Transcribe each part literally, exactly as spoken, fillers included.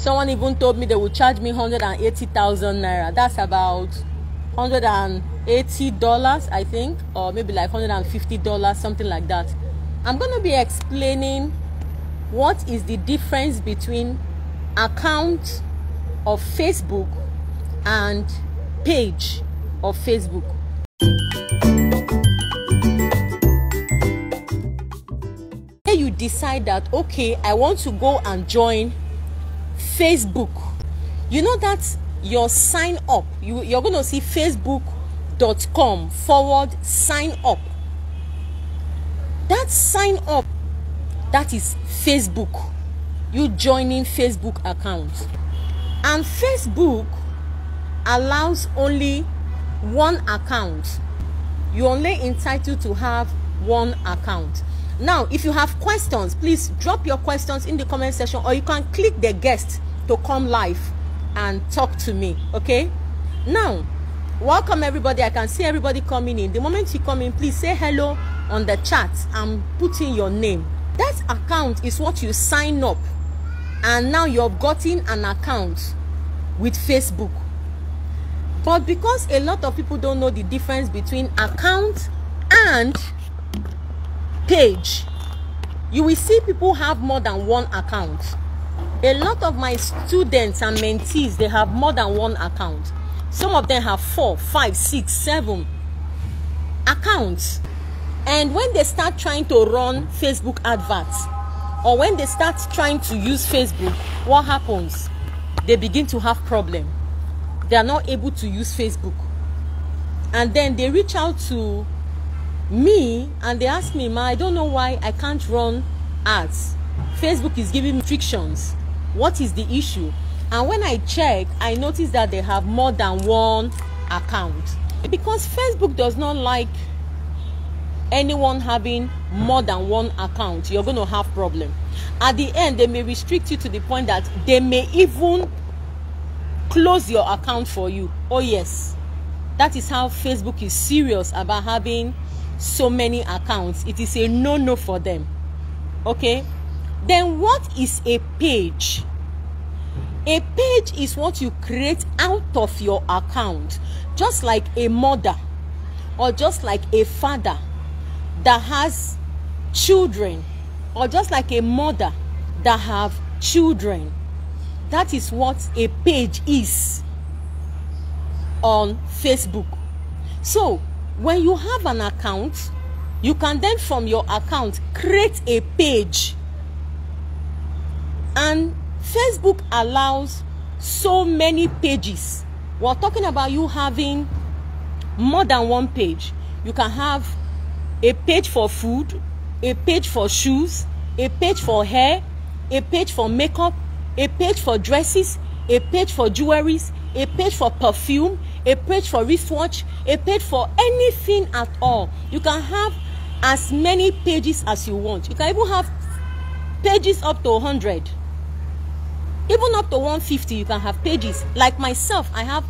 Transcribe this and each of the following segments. Someone even told me they will charge me one hundred eighty thousand naira. That's about one hundred eighty dollars, I think, or maybe like one hundred fifty dollars, something like that. I'm going to be explaining what is the difference between account of Facebook and page of Facebook. When you decide that, okay, I want to go and join Facebook, you know that your sign up, you, you're going to see facebook.com forward sign up. That sign up, that is Facebook, you joining Facebook account. And Facebook allows only one account. You're only entitled to have one account. Now, if you have questions, please drop your questions in the comment section, or you can click the guest to come live and talk to me. Okay, now welcome everybody. I can see everybody coming in. The moment you come in, please say hello on the chat. I'm putting your name. That account is what you sign up, and now you've gotten an account with Facebook. But because a lot of people don't know the difference between account and page, you will see people have more than one account. A lot of my students and mentees, they have more than one account. Some of them have four, five, six, seven accounts. And when they start trying to run Facebook adverts, or when they start trying to use Facebook, what happens? They begin to have problem. They are not able to use Facebook, and then they reach out to me and they ask me, ma, I don't know why I can't run ads. Facebook is giving me restrictions. What is the issue? And when I check, I notice that they have more than one account, because Facebook does not like anyone having more than one account. You're going to have problem. At the end, they may restrict you to the point that they may even close your account for you. Oh yes, that is how Facebook is serious about having so many accounts. It is a no-no for them. Okay, then what is a page? A page is what you create out of your account, just like a mother or just like a father that has children, or just like a mother that have children. That is what a page is on Facebook. So when you have an account, you can then from your account create a page. And Facebook allows so many pages. We're talking about you having more than one page. You can have a page for food, a page for shoes, a page for hair, a page for makeup, a page for dresses, a page for jewelry, a page for perfume, a page for wristwatch, a page for anything at all. You can have as many pages as you want. You can even have pages up to one hundred, even up to one hundred fifty. You can have pages. Like myself, I have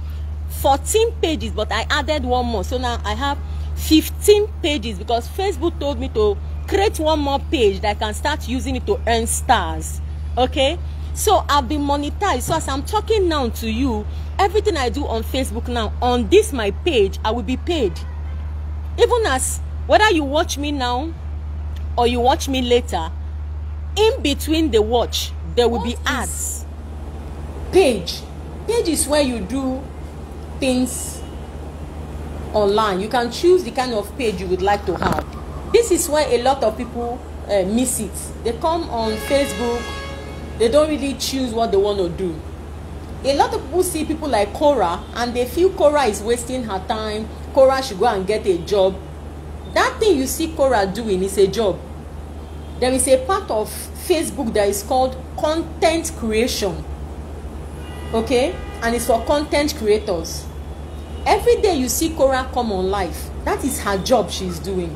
fourteen pages, but I added one more, so now I have fifteen pages, because Facebook told me to create one more page that I can start using it to earn stars. Okay, so I've been monetized. So as I'm talking now to you, everything I do on Facebook now, on this my page, I will be paid. Even as whether you watch me now or you watch me later, in between the watch there will be ads. Page page is where you do things online. You can choose the kind of page you would like to have. This is where a lot of people uh, miss it. They come on Facebook, they don't really choose what they want to do. A lot of people see people like Cora and they feel Cora is wasting her time. Cora should go and get a job. That thing you see Cora doing is a job. There is a part of Facebook that is called content creation. Okay, and it's for content creators. Every day you see Cora come on live, that is her job she's doing.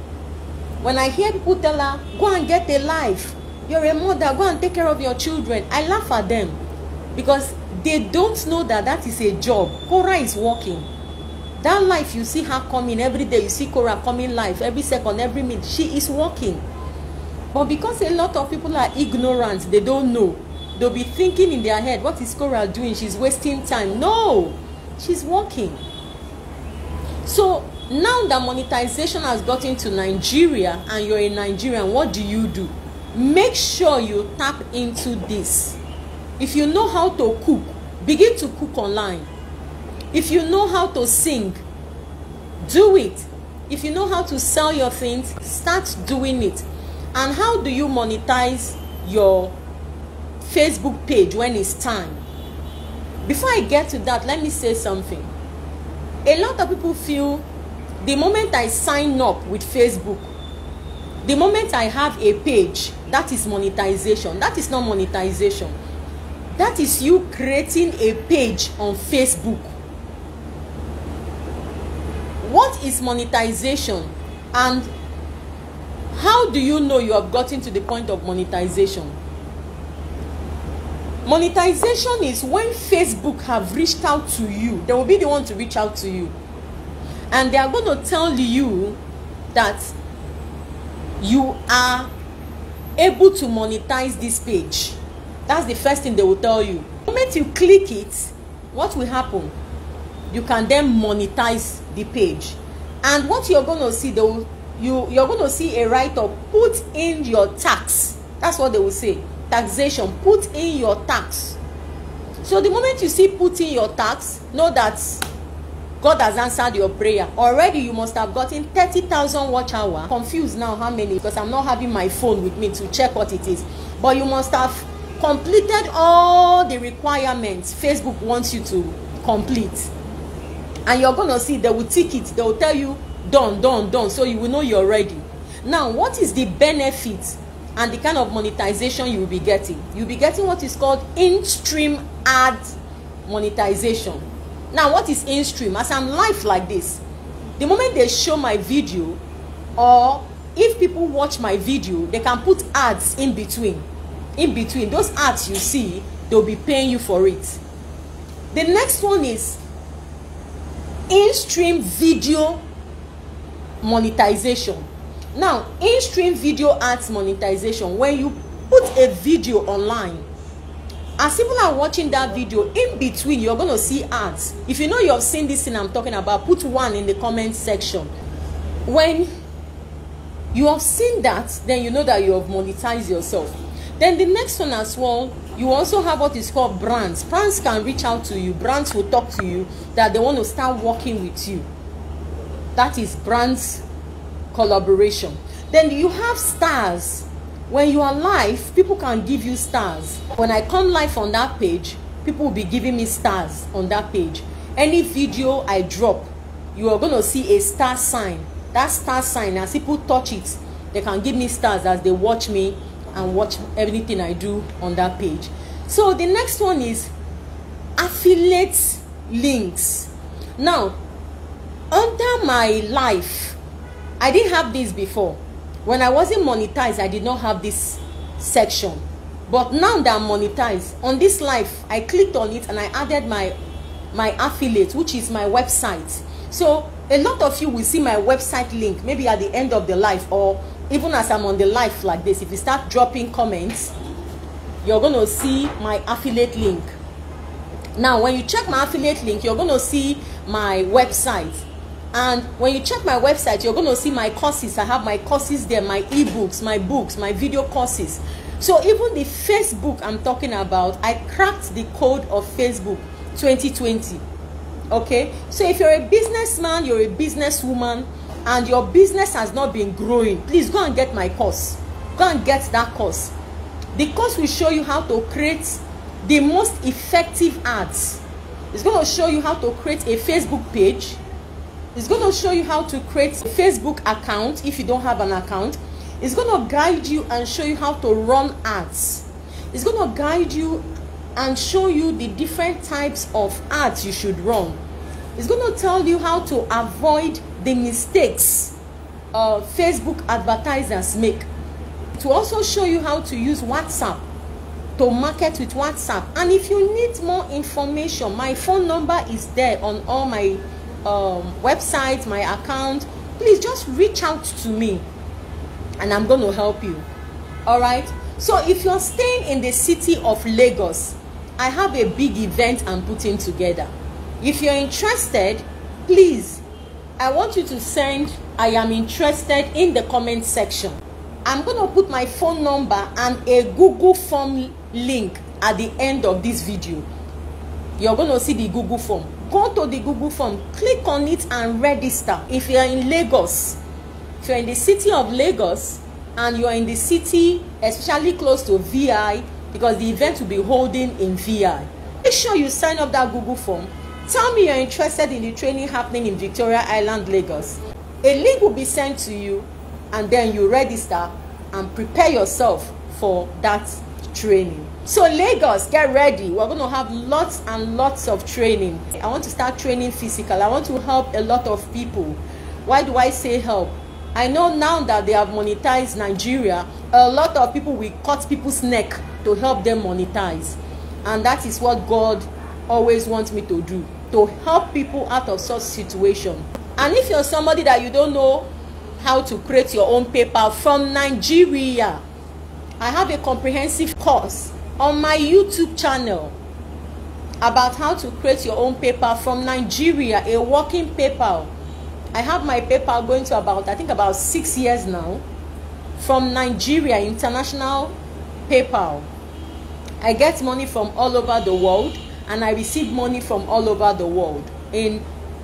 When I hear people tell her, go and get a life, you're a mother, go and take care of your children, I laugh at them, because they don't know that that is a job. Cora is working. That life you see her coming every day, you see Cora coming live every second, every minute, she is working. But because a lot of people are ignorant, they don't know. They'll be thinking in their head, what is Coral doing? She's wasting time. No, she's working. So now that monetization has got into Nigeria and you're a Nigerian, what do you do? Make sure you tap into this. If you know how to cook, begin to cook online. If you know how to sing, do it. If you know how to sell your things, start doing it. And how do you monetize your Facebook page when it's time? Before I get to that, let me say something. A lot of people feel the moment I sign up with Facebook, the moment I have a page, that is monetization. That is not monetization. That is you creating a page on Facebook. What is monetization, and how do you know you have gotten to the point of monetization? Monetization is when Facebook have reached out to you. They will be the one to reach out to you, and they are going to tell you that you are able to monetize this page. That's the first thing they will tell you. The moment you click it, what will happen? You can then monetize the page. And what you're going to see, they will, you, you're going to see a write-up, put in your tax. That's what they will say. Taxation, put in your tax. So the moment you see put in your tax, know that God has answered your prayer. Already you must have gotten thirty thousand watch hour. Confused now how many, because I'm not having my phone with me to check what it is. But you must have completed all the requirements Facebook wants you to complete. And you're going to see, they will tick it. They will tell you, done, done, done. So you will know you're ready. Now, what is the benefit and the kind of monetization you will be getting? You'll be getting what is called in-stream ad monetization. Now, what is in-stream? As I'm live like this, the moment they show my video, or if people watch my video, they can put ads in between. In between. Those ads you see, they'll be paying you for it. The next one is in-stream video monetization. Now, in-stream video ads monetization, when you put a video online, as people are watching that video, in between you're going to see ads. If you know you have seen this thing I'm talking about, put one in the comment section. When you have seen that, then you know that you have monetized yourself. Then the next one as well, you also have what is called brands. Brands can reach out to you. Brands will talk to you that they want to start working with you. That is brands collaboration. Then you have stars. When you are live, people can give you stars. When I come live on that page, people will be giving me stars on that page. Any video I drop, you are going to see a star sign. That star sign, as people touch it, they can give me stars as they watch me and watch everything I do on that page. So the next one is affiliate links. Now, under my life, I didn't have this before. When I wasn't monetized, I did not have this section. But now that I'm monetized, on this life, I clicked on it and I added my, my affiliate, which is my website. So a lot of you will see my website link, maybe at the end of the life, or even as I'm on the live like this, if you start dropping comments, you're going to see my affiliate link. Now, when you check my affiliate link, you're going to see my website. And when you check my website, you're going to see my courses. I have my courses there, my ebooks, my books, my video courses. So even the Facebook I'm talking about, I cracked the code of Facebook twenty twenty. Okay? So if you're a businessman, you're a businesswoman, and your business has not been growing, please go and get my course. Go and get that course. The course will show you how to create the most effective ads. It's going to show you how to create a Facebook page. It's going to show you how to create a Facebook account if you don't have an account. It's going to guide you and show you how to run ads. It's going to guide you and show you the different types of ads you should run. It's going to tell you how to avoid the mistakes uh, Facebook advertisers make. To also show you how to use WhatsApp, to market with WhatsApp. And if you need more information, my phone number is there on all my um, websites, my account. Please just reach out to me and I'm going to help you. All right. So if you're staying in the city of Lagos, I have a big event I'm putting together. If you're interested, please, I want you to send I am interested in the comment section. I'm going to put my phone number and a Google form link at the end of this video. You're going to see the Google form. Go to the Google form, click on it and register. If you're in Lagos, if you're in the city of Lagos and you're in the city, especially close to V I, because the event will be holding in V I, make sure you sign up that Google form. Tell me you're interested in the training happening in Victoria Island, Lagos. A link will be sent to you, and then you register and prepare yourself for that training. So Lagos, get ready. We're going to have lots and lots of training. I want to start training physical. I want to help a lot of people. Why do I say help? I know now that they have monetized Nigeria, a lot of people will cut people's neck to help them monetize. And that is what God always wants me to do, to help people out of such situation. And if you're somebody that you don't know how to create your own paper from Nigeria, I have a comprehensive course on my YouTube channel about how to create your own paper from Nigeria, a working paper. I have my paper going to about, I think about six years now, from Nigeria, international PayPal. I get money from all over the world, and I receive money from all over the world in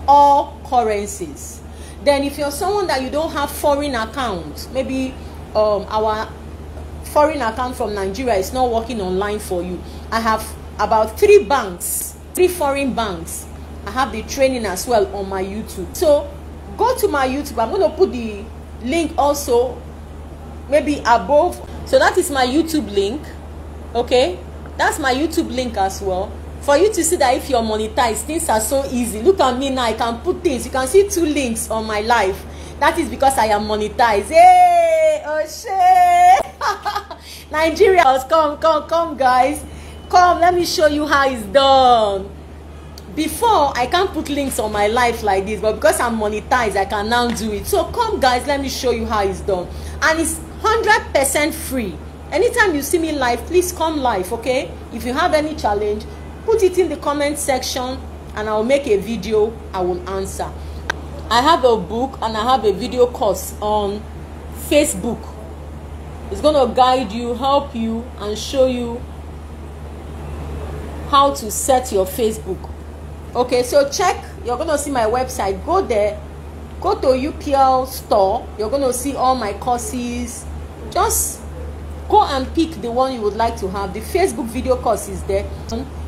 all currencies. Then if you're someone that you don't have foreign account, maybe um, our foreign account from Nigeria is not working online for you, I have about three banks, three foreign banks. I have the training as well on my YouTube. So go to my YouTube. I'm going to put the link also maybe above. So that is my YouTube link. Okay, that's my YouTube link as well, for you to see that if you're monetized, things are so easy. Look at me now, I can put things. You can see two links on my life. That is because I am monetized. Hey, oh shit. Nigerians, come come come guys, come, let me show you how it's done. Before, I can't put links on my life like this, but because I'm monetized, I can now do it. So come guys, let me show you how it's done. And it's one hundred percent free. Anytime you see me live, please come live, okay? If you have any challenge, put it in the comment section and I'll make a video, I will answer. I have a book and I have a video course on Facebook. It's going to guide you, help you, and show you how to set your Facebook. Okay, so check, you're going to see my website. Go there, go to U P L store. You're going to see all my courses. Just go and pick the one you would like to have. The Facebook video course is there.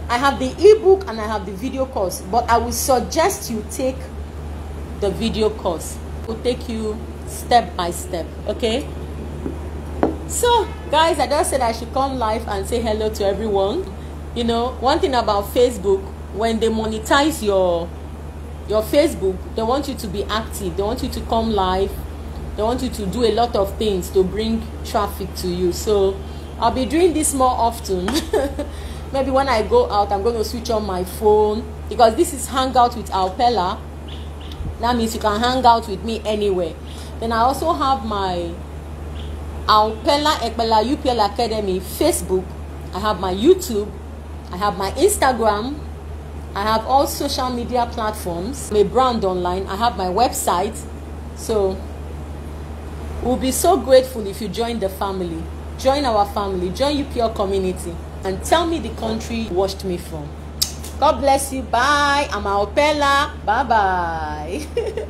I have the ebook and I have the video course, but I will suggest you take the video course. It will take you step by step, okay? So guys, I just said I should come live and say hello to everyone. You know, one thing about Facebook, when they monetize your your Facebook, they want you to be active. They want you to come live. They want you to do a lot of things to bring traffic to you. So I'll be doing this more often. Maybe when I go out, I'm going to switch on my phone, because this is Hangout with Alpela. That means you can hang out with me anywhere. Then I also have my Alpela Academy, U P L Academy Facebook. I have my YouTube. I have my Instagram. I have all social media platforms. I'm a brand online. I have my website. So we'll be so grateful if you join the family. Join our family. Join U P L community. And tell me the country you watched me from. God bless you. Bye. I'm Alpela. Bye-bye.